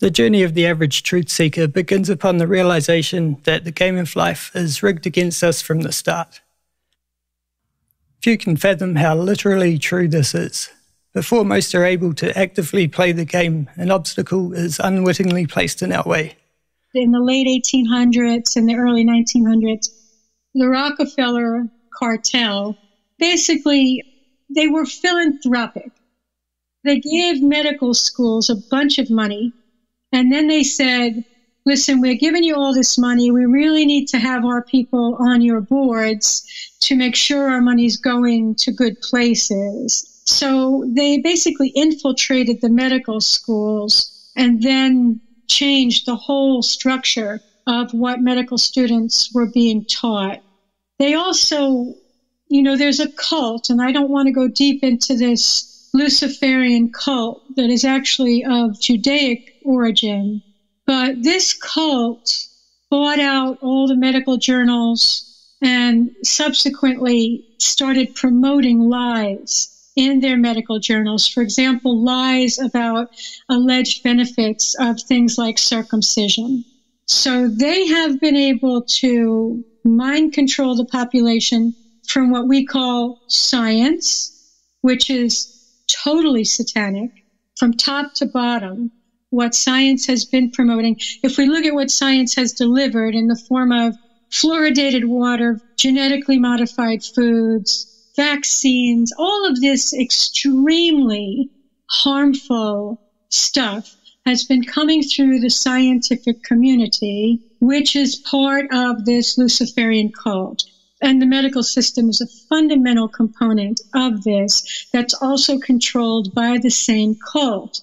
The journey of the average truth-seeker begins upon the realization that the game of life is rigged against us from the start. Few can fathom how literally true this is. Before most are able to actively play the game, an obstacle is unwittingly placed in our way. In the late 1800s and the early 1900s, the Rockefeller cartel, basically, they were philanthropic. They gave medical schools a bunch of money, and then they said, listen, we're giving you all this money. We really need to have our people on your boards to make sure our money's going to good places. So they basically infiltrated the medical schools and then changed the whole structure of what medical students were being taught. They also, you know, there's a cult, and I don't want to go deep into this Luciferian cult that is actually of Judaic origin. But this cult bought out all the medical journals and subsequently started promoting lies in their medical journals. For example, lies about alleged benefits of things like circumcision. So they have been able to mind control the population from what we call science, which is totally satanic, from top to bottom, what science has been promoting. If we look at what science has delivered in the form of fluoridated water, genetically modified foods, vaccines, all of this extremely harmful stuff has been coming through the scientific community, which is part of this Luciferian cult. And the medical system is a fundamental component of this that's also controlled by the same cult.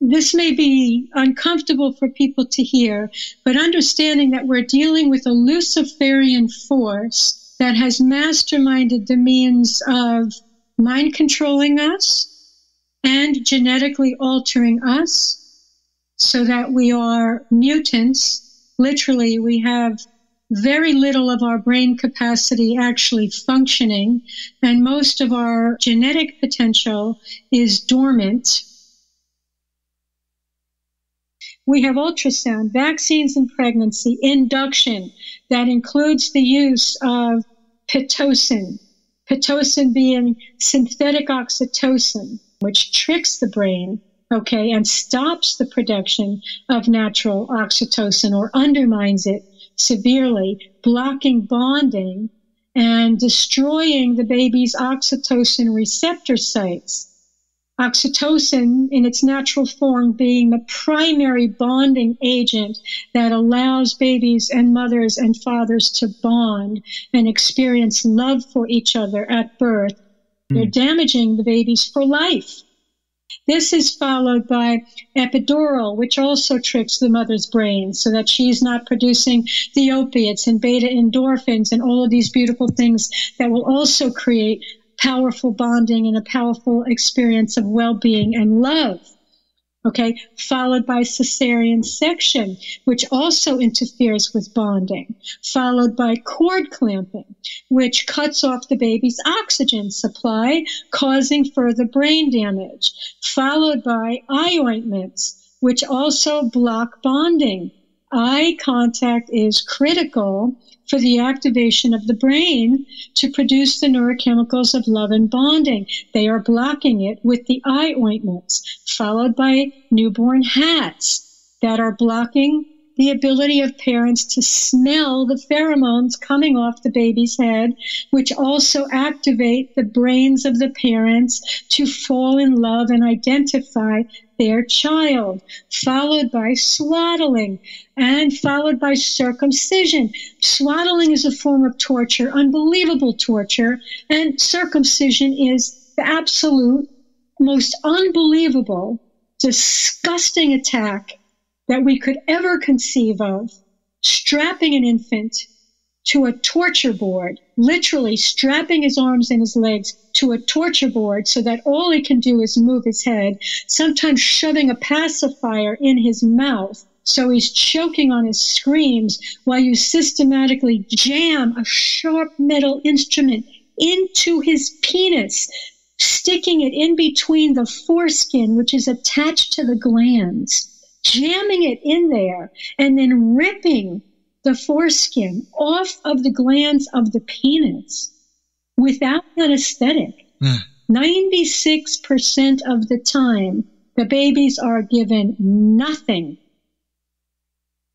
This may be uncomfortable for people to hear, but understanding that we're dealing with a Luciferian force that has masterminded the means of mind controlling us and genetically altering us so that we are mutants. Literally, we have very little of our brain capacity actually functioning, and most of our genetic potential is dormant. We have ultrasound, vaccines and pregnancy, induction. That includes the use of Pitocin, Pitocin being synthetic oxytocin, which tricks the brain, okay, and stops the production of natural oxytocin or undermines it severely, blocking bonding and destroying the baby's oxytocin receptor sites. Oxytocin, in its natural form, being the primary bonding agent that allows babies and mothers and fathers to bond and experience love for each other at birth. They're damaging the babies for life. This is followed by epidural, which also tricks the mother's brain so that she's not producing the opiates and beta endorphins and all of these beautiful things that will also create powerful bonding and a powerful experience of well-being and love. Okay, followed by cesarean section, which also interferes with bonding, followed by cord clamping, which cuts off the baby's oxygen supply, causing further brain damage, followed by eye ointments, which also block bonding. Eye contact is critical for the activation of the brain to produce the neurochemicals of love and bonding. They are blocking it with the eye ointments, followed by newborn hats that are blocking the ability of parents to smell the pheromones coming off the baby's head, which also activate the brains of the parents to fall in love and identify their child, followed by swaddling, and followed by circumcision. Swaddling is a form of torture, unbelievable torture, and circumcision is the absolute most unbelievable, disgusting attack that we could ever conceive of, strapping an infant to a torture board, literally strapping his arms and his legs to a torture board so that all he can do is move his head, sometimes shoving a pacifier in his mouth so he's choking on his screams while you systematically jam a sharp metal instrument into his penis, sticking it in between the foreskin, which is attached to the glands, jamming it in there, and then ripping the foreskin off of the glands of the penis without anesthetic. 96% of the time, the babies are given nothing.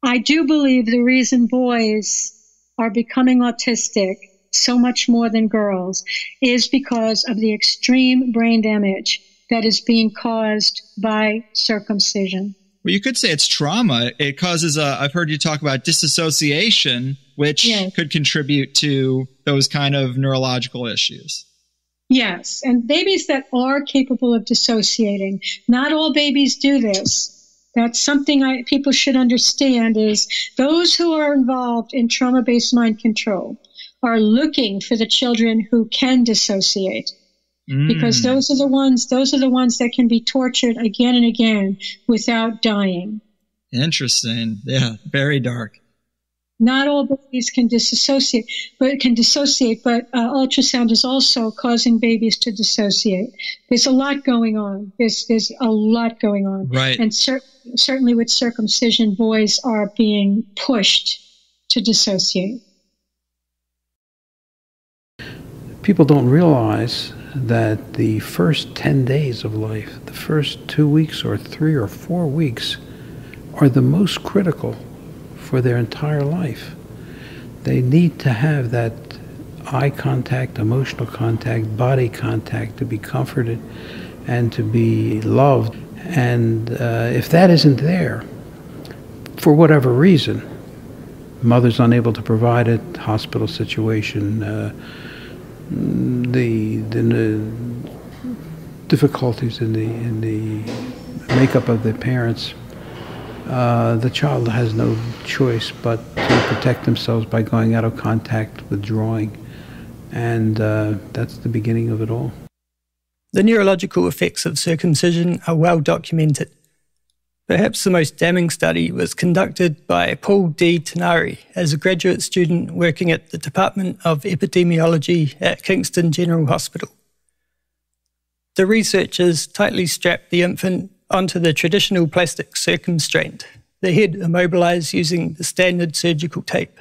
I do believe the reason boys are becoming autistic so much more than girls is because of the extreme brain damage that is being caused by circumcision. Well, you could say it's trauma. It causes, I've heard you talk about disassociation, which could contribute to those kind of neurological issues. Yes, and babies that are capable of dissociating, not all babies do this. That's something people should understand, is those who are involved in trauma-based mind control are looking for the children who can dissociate, because those are the ones that can be tortured again and again without dying. Interesting. Yeah, very dark. Not all babies can dissociate, but ultrasound is also causing babies to dissociate. There's a lot going on. There's a lot going on. Right. And certainly with circumcision, boys are being pushed to dissociate. People don't realize that the first 10 days of life, the first 2 weeks or 3 or 4 weeks, are the most critical for their entire life. They need to have that eye contact, emotional contact, body contact to be comforted and to be loved. And if that isn't there, for whatever reason, mother's unable to provide it, hospital situation, the difficulties in the makeup of the parents, the child has no choice but to protect themselves by going out of contact, withdrawing, and that's the beginning of it all. The neurological effects of circumcision are well documented. Perhaps the most damning study was conducted by Paul D. Tanari as a graduate student working at the Department of Epidemiology at Kingston General Hospital. The researchers tightly strapped the infant onto the traditional plastic circumstraint, the head immobilised using the standard surgical tape.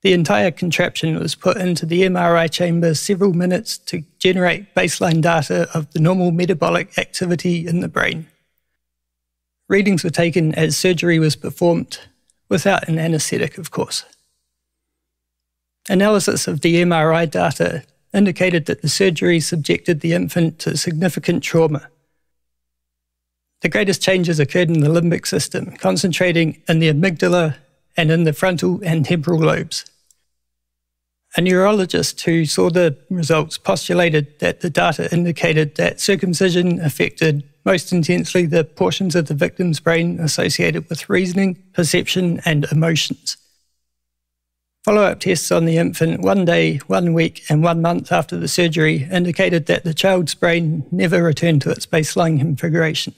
The entire contraption was put into the MRI chamber several minutes to generate baseline data of the normal metabolic activity in the brain. Readings were taken as surgery was performed, without an anaesthetic, of course. Analysis of the MRI data indicated that the surgery subjected the infant to significant trauma. The greatest changes occurred in the limbic system, concentrating in the amygdala and in the frontal and temporal lobes. A neurologist who saw the results postulated that the data indicated that circumcision affected most intensely the portions of the victim's brain associated with reasoning, perception, and emotions. Follow-up tests on the infant 1 day, 1 week, and 1 month after the surgery indicated that the child's brain never returned to its baseline configuration.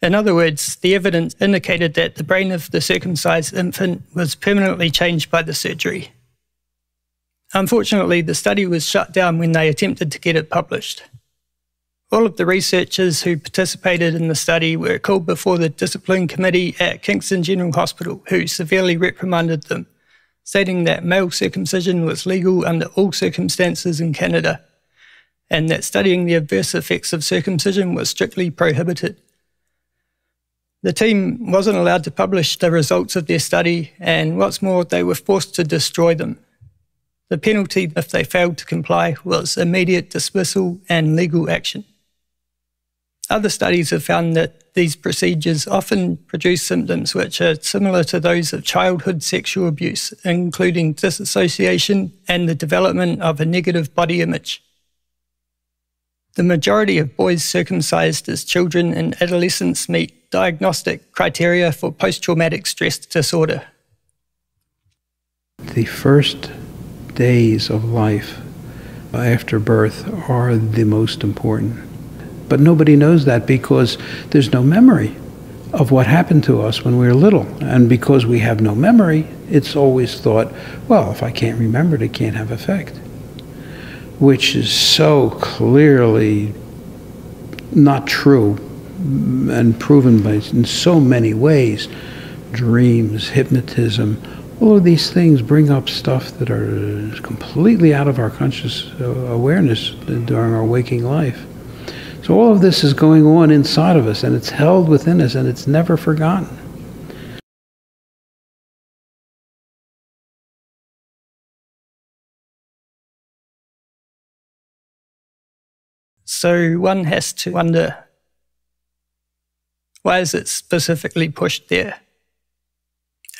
In other words, the evidence indicated that the brain of the circumcised infant was permanently changed by the surgery. Unfortunately, the study was shut down when they attempted to get it published. All of the researchers who participated in the study were called before the discipline committee at Kingston General Hospital, who severely reprimanded them, stating that male circumcision was legal under all circumstances in Canada, and that studying the adverse effects of circumcision was strictly prohibited. The team wasn't allowed to publish the results of their study, and what's more, they were forced to destroy them. The penalty, if they failed to comply, was immediate dismissal and legal action. Other studies have found that these procedures often produce symptoms which are similar to those of childhood sexual abuse, including disassociation and the development of a negative body image. The majority of boys circumcised as children and adolescents meet diagnostic criteria for post-traumatic stress disorder. The first days of life after birth are the most important. But nobody knows that because there's no memory of what happened to us when we were little. And because we have no memory, it's always thought, well, if I can't remember it, it can't have effect, which is so clearly not true and proven by in so many ways. Dreams, hypnotism, all of these things bring up stuff that are completely out of our conscious awareness during our waking life. So all of this is going on inside of us, and it's held within us, and it's never forgotten. So one has to wonder, why is it specifically pushed there?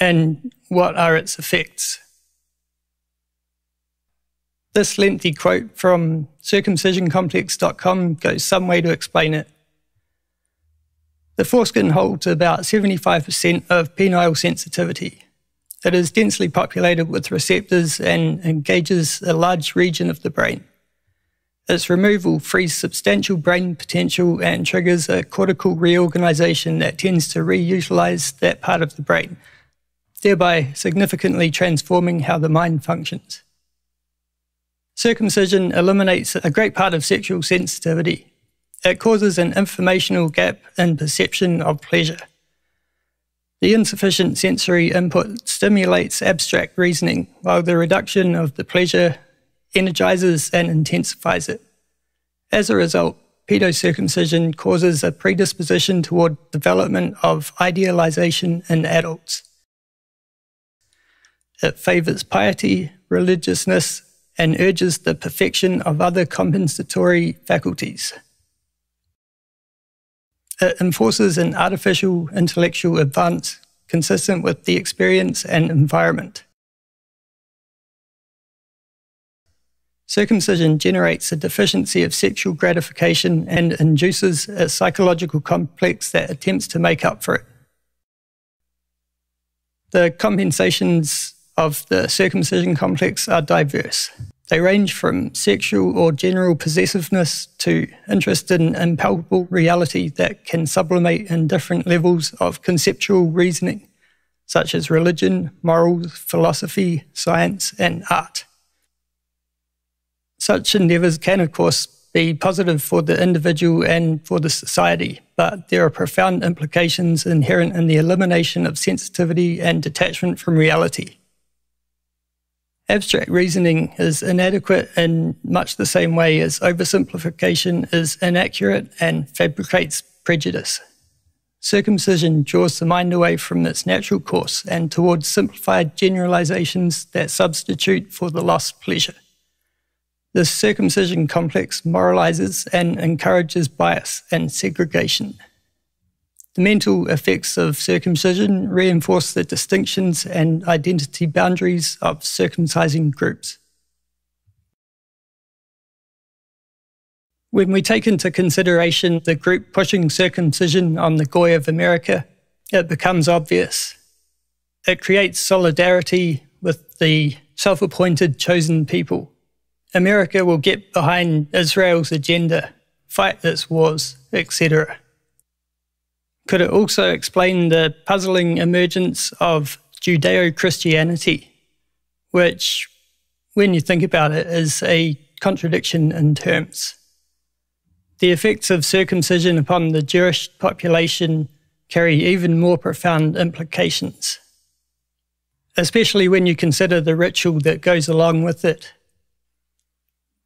And what are its effects? This lengthy quote from circumcisioncomplex.com goes some way to explain it. The foreskin holds about 75% of penile sensitivity. It is densely populated with receptors and engages a large region of the brain. Its removal frees substantial brain potential and triggers a cortical reorganization that tends to reutilize that part of the brain, thereby significantly transforming how the mind functions. Circumcision eliminates a great part of sexual sensitivity. It causes an informational gap in perception of pleasure. The insufficient sensory input stimulates abstract reasoning, while the reduction of the pleasure energizes and intensifies it. As a result, pedocircumcision causes a predisposition toward development of idealization in adults. It favors piety, religiousness, and urges the perfection of other compensatory faculties. It enforces an artificial intellectual advance consistent with the experience and environment. Circumcision generates a deficiency of sexual gratification and induces a psychological complex that attempts to make up for it. The compensations of the circumcision complex are diverse. They range from sexual or general possessiveness to interest in impalpable reality that can sublimate in different levels of conceptual reasoning, such as religion, morals, philosophy, science, and art. Such endeavours can, of course, be positive for the individual and for the society, but there are profound implications inherent in the elimination of sensitivity and detachment from reality. Abstract reasoning is inadequate in much the same way as oversimplification is inaccurate and fabricates prejudice. Circumcision draws the mind away from its natural course and towards simplified generalisations that substitute for the lost pleasure. The circumcision complex moralizes and encourages bias and segregation. The mental effects of circumcision reinforce the distinctions and identity boundaries of circumcising groups. When we take into consideration the group pushing circumcision on the Goy of America, it becomes obvious. It creates solidarity with the self-appointed chosen people. America will get behind Israel's agenda, fight its wars, etc. Could it also explain the puzzling emergence of Judeo-Christianity, which, when you think about it, is a contradiction in terms? The effects of circumcision upon the Jewish population carry even more profound implications, especially when you consider the ritual that goes along with it.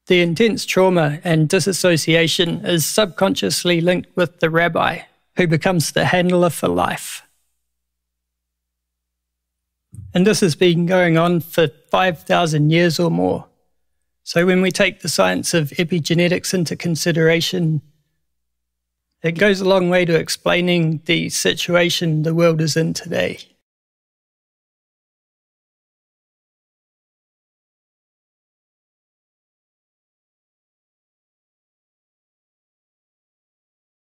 The intense trauma and disassociation is subconsciously linked with the rabbi, who becomes the handler for life. And this has been going on for 5,000 years or more. So when we take the science of epigenetics into consideration, it goes a long way to explaining the situation the world is in today.